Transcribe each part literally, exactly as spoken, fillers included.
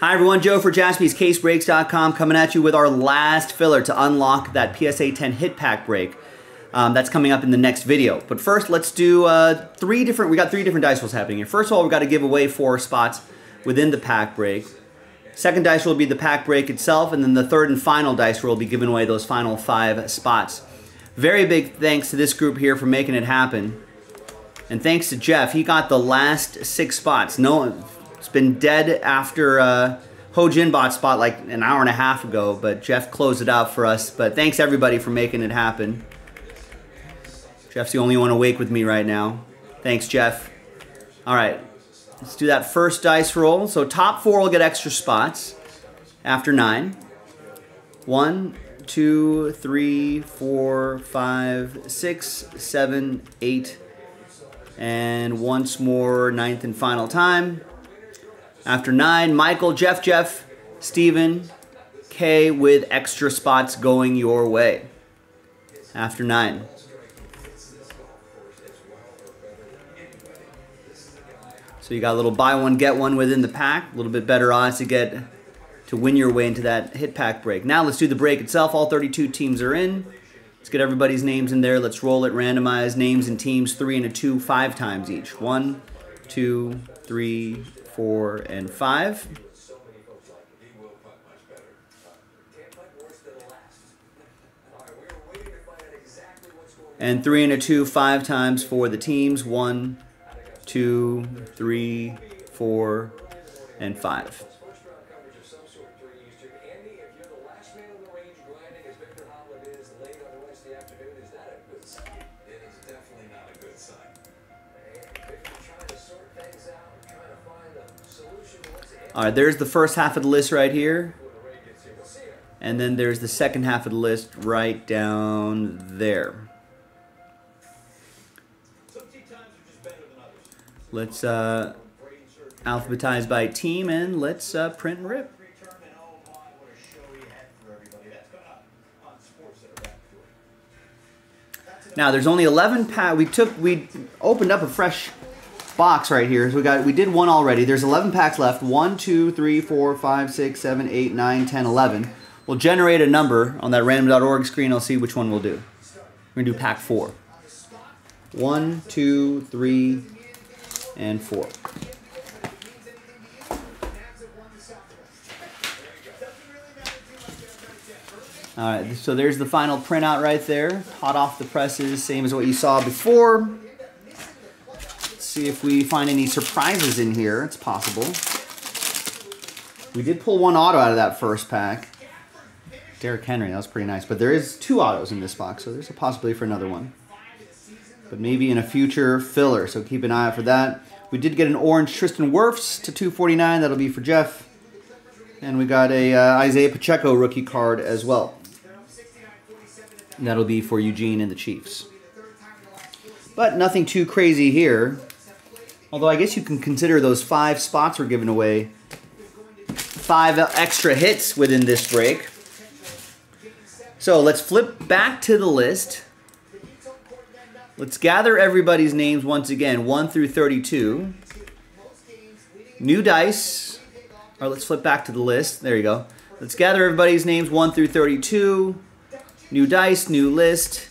Hi everyone, Joe for Jaspys Case Breaks dot com coming at you with our last filler to unlock that P S A ten hit pack break. Um, that's coming up in the next video. But first, let's do uh, three different, we got three different dice rolls happening here. First of all, we got to give away four spots within the pack break. Second dice roll will be the pack break itself, and then the third and final dice roll will be giving away those final five spots. Very big thanks to this group here for making it happen. And thanks to Jeff, he got the last six spots. No, it's been dead after uh, Ho Jin bought spot like an hour and a half ago, but Jeff closed it out for us. But thanks everybody for making it happen. Jeff's the only one awake with me right now. Thanks, Jeff. All right, let's do that first dice roll. So top four will get extra spots after nine. One, two, three, four, five, six, seven, eight, and once more, ninth and final time. After nine, Michael, Jeff, Jeff, Steven, Kay with extra spots going your way. After nine. So you got a little buy one, get one within the pack. A little bit better odds to get to win your way into that hit pack break. Now let's do the break itself. All thirty-two teams are in. Let's get everybody's names in there. Let's roll it, randomize names and teams, three and a two, five times each. One, two, three, four, and five. And three and a two, five times for the teams. One, two, three, four, and five. All right, there's the first half of the list right here. And then there's the second half of the list right down there. Let's uh, alphabetize by team, and let's uh, print and rip. Now there's only eleven packs. We took, we opened up a fresh box right here. So we got, we did one already. There's eleven packs left. One, two, three, four, five, six, seven, eight, nine, ten, eleven. We'll generate a number on that random dot org screen. I'll see which one we'll do. We're gonna do pack four. One, two, three. And four. All right, so there's the final printout right there. Hot off the presses, same as what you saw before. Let's see if we find any surprises in here. It's possible. We did pull one auto out of that first pack. Derek Henry, that was pretty nice. But there is two autos in this box, so there's a possibility for another one. But maybe in a future filler, so keep an eye out for that. We did get an orange Tristan Wirfs to two forty-nine. That'll be for Jeff. And we got a uh, Isaiah Pacheco rookie card as well. And that'll be for Eugene and the Chiefs. But nothing too crazy here. Although I guess you can consider those five spots we're giving away five extra hits within this break. So let's flip back to the list. Let's gather everybody's names once again, one through thirty-two. New dice. All right, let's flip back to the list. There you go. Let's gather everybody's names, one through thirty-two. New dice, new list.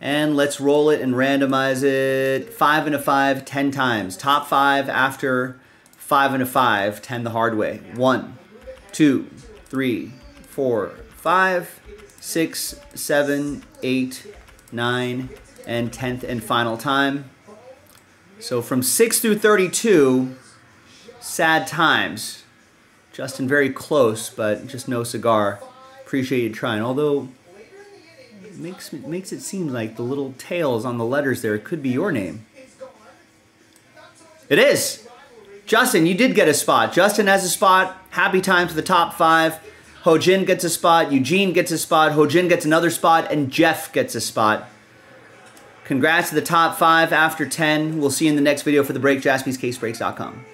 And let's roll it and randomize it. Five and a five, ten times. Top five after five and a five, ten the hard way. One, two, three, four, five, six, seven, eight, nine, and tenth and final time. So from six through thirty-two, sad times. Justin very close, but just no cigar. Appreciate you trying. Although, it makes, it makes it seem like the little tails on the letters there could be your name. It is! Justin, you did get a spot. Justin has a spot. Happy times for the top five. Ho Jin gets a spot. Eugene gets a spot. Ho Jin gets another spot. And Jeff gets a spot. Congrats to the top five after ten. We'll see you in the next video for the break, Jaspys Case Breaks dot com.